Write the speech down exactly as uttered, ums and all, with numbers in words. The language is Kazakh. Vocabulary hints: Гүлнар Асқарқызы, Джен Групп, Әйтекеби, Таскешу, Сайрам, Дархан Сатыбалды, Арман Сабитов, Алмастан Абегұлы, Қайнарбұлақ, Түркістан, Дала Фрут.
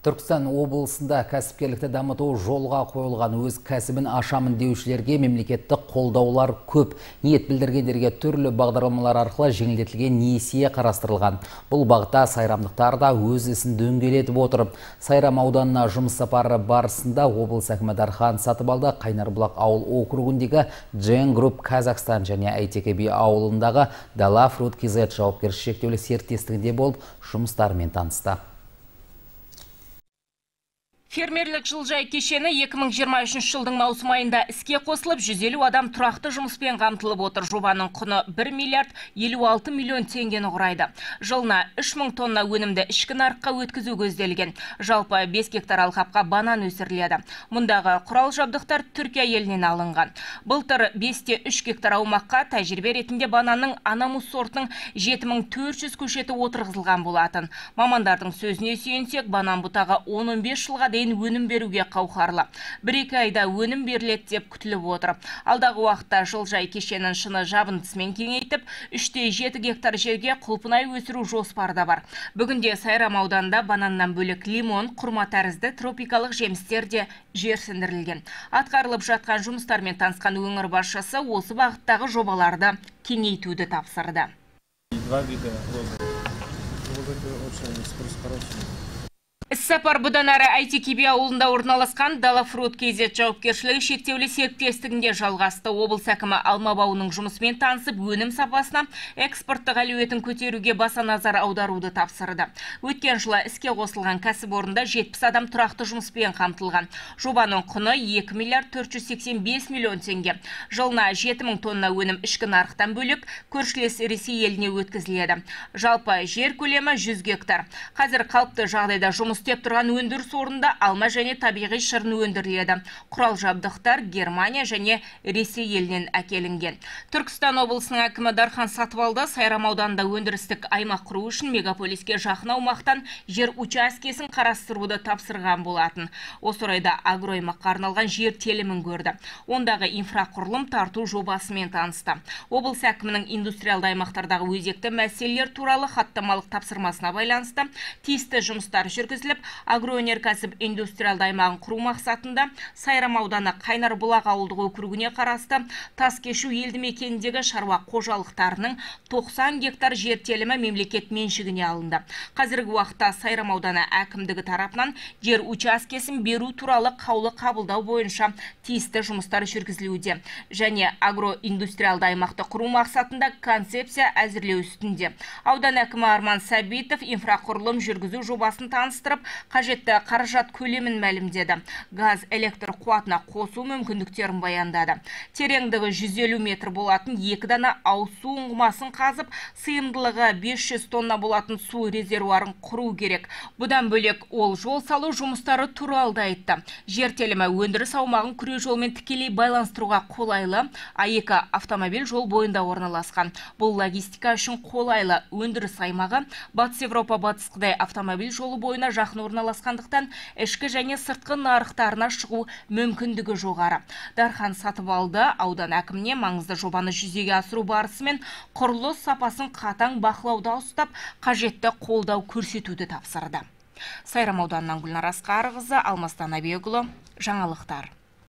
Түркістан облысында кәсіпкерлікті дамыту жолға қойылған өз кәсібін ашамын деушілерге мемлекеттік қолдаулар көп. Ниет білдіргендерге түрлі бағдарламалар арқылы жеңілдетілген несие қарастырылған. Бұл бағытта сайрамдықтар да өз ісін дөңгелетіп отырып, Сайрам ауданына жұмыс сапары барысында облыс әкімі Дархан Сатыбалды Қайнарбұлақ ауыл округіндегі Джен Групп Қазақстан және Әйтекеби ауылындағы Дала Фрут жауапкершілігі шектеулі серіктестігінде болып, жұмыстармен танысты. Фермерлік жылжай кешені екі мың жиырма үшінші жылдың маусым айында іске қосылып, жүз елу адам тұрақты жұмыспен қамтылып отыр. Жобаның құны бір миллиард елу алты миллион теңгені құрайды. Жылына үш мың тонна өнімді ішкі нарыққа өткізу көзделген. Жалпы бес гектар алқапқа банан өсіріледі. Мұндағы құрал жабдықтар Түркия елінен алынған. Былтыр бесте үш гектар аумаққа тәжірибе ретінде бананның анамус сортының жеті мың төрт жүз көшеті отырғызылған болатын. Мамандардың сөзіне сүйенсек, банан бұтағы он он бес жылға өнім беруге қауқарлы. бір екі айда өнім берілет деп күтіліп отыр. Алдағы уақытта жылжай кешенін шыны жабындысымен кеңейтіп, үштен жетіге гектар жерге құлпынай өсіру жоспарда бар. Бүгінде Сайрам ауданында бананнан бөлек лимон, құрма тәрізді тропикалық жемістер де жерсіндірілген. Атқарылып жатқан жұмыстармен танысқан өңір басшысы осы бағыттағы жобаларды кеңейтуді тапсырды. Іссапар бұдан әрі Әйтекеби ауылында орналасқан Дала Фрут жауапкершілігі шектеулі серіктестігінде жалғасты. Облыс әкімі алма бауының жұмысымен танысып, өнім сапасына экспорттық әлеуетін көтеруге баса назар аударуды тапсырды. Өткен жылы іске қосылған кәсіпорында жетпіс адам тұрақты жұмыспен қамтылған. Жобаның құны екі миллиард төрт жүз сексен бес миллион теңге. Жылына жеті мың тонна өнім ішкі нарықтан бөлек көршілес Ресей еліне өткізіледі. Жалпы жер көлемі жүз гектар. Қазір қалыпты жағдайда жұмыс істеп тұрған өндіріс орнында алма және табиғи шырын өндіріледі. Құрал жабдықтар Германия және Ресей елінен әкелінген. Түркістан облысының әкімі Дархан Сатыбалды Сайрам ауданында өндірістік аймақ құру үшін мегаполиске жақын аумақтан жер учаскесін қарастыруды тапсырған болатын. Осы орайда агроаймаққа арналған жер телімін көрді. Ондағы инфрақұрылым тарту жобасымен танысты. Облыс әкімінің индустриалды аймақтардағы өзекті мәселелер туралы хаттамалық тапсырмасына байланысты тиісті жұмыстар жүргізілді. Агроөнеркәсіп индустриалды аймағын құру мақсатында Сайрам ауданы Қайнарбұлақ ауылдық округіне қарасты Таскешу елді мекеніндегі шаруа қожалықтарының тоқсан гектар жер телімі мемлекет меншігіне алынды. Қазіргі уақытта Сайрам ауданы әкімдігі тарапынан жер учаскесін беру туралы қаулы қабылдау бойынша тиісті жұмыстар жүргізілуде және агроиндустриалды аймақты құру мақсатында концепция әзірлеу үстінде. Аудан әкімі Арман Сабитов инфрақұрылым жүргізу жобасын таныстырып, қажетті қаражат көлемін мәлімдеді. Газ электр қуатына қосу мүмкіндіктерін баяндады. Тереңдігі жүз елу метр болатын екі дана ауызсу ұңғымасын қазып, сыйымдылығы бес жүз тонна болатын су резервуарын құру керек. Бұдан бөлек ол жол салу жұмыстары туралы айтты. Жер телімі өндіріс аумағын күре жолмен тікелей байланыстыруға қолайлы, а екі автомобиль жол бойында орналасқан. Бұл логистика үшін қолайлы өндіріс аймағы Батыс Европа, Батыс Қытай автомобиль жолы бойына жақын орналасқандықтан ішкі және сыртқы нарықтарына шығу мүмкіндігі жоғары. Дархан Сатыбалды аудан әкіміне маңызды жобаны жүзеге асыру барысымен құрылыс сапасын қатаң бақылауда ұстап, қажетті қолдау көрсетуді тапсырды. Сайрам ауданынан Гүлнар Асқарқызы, Алмастан Абегұлы, жаңалықтар.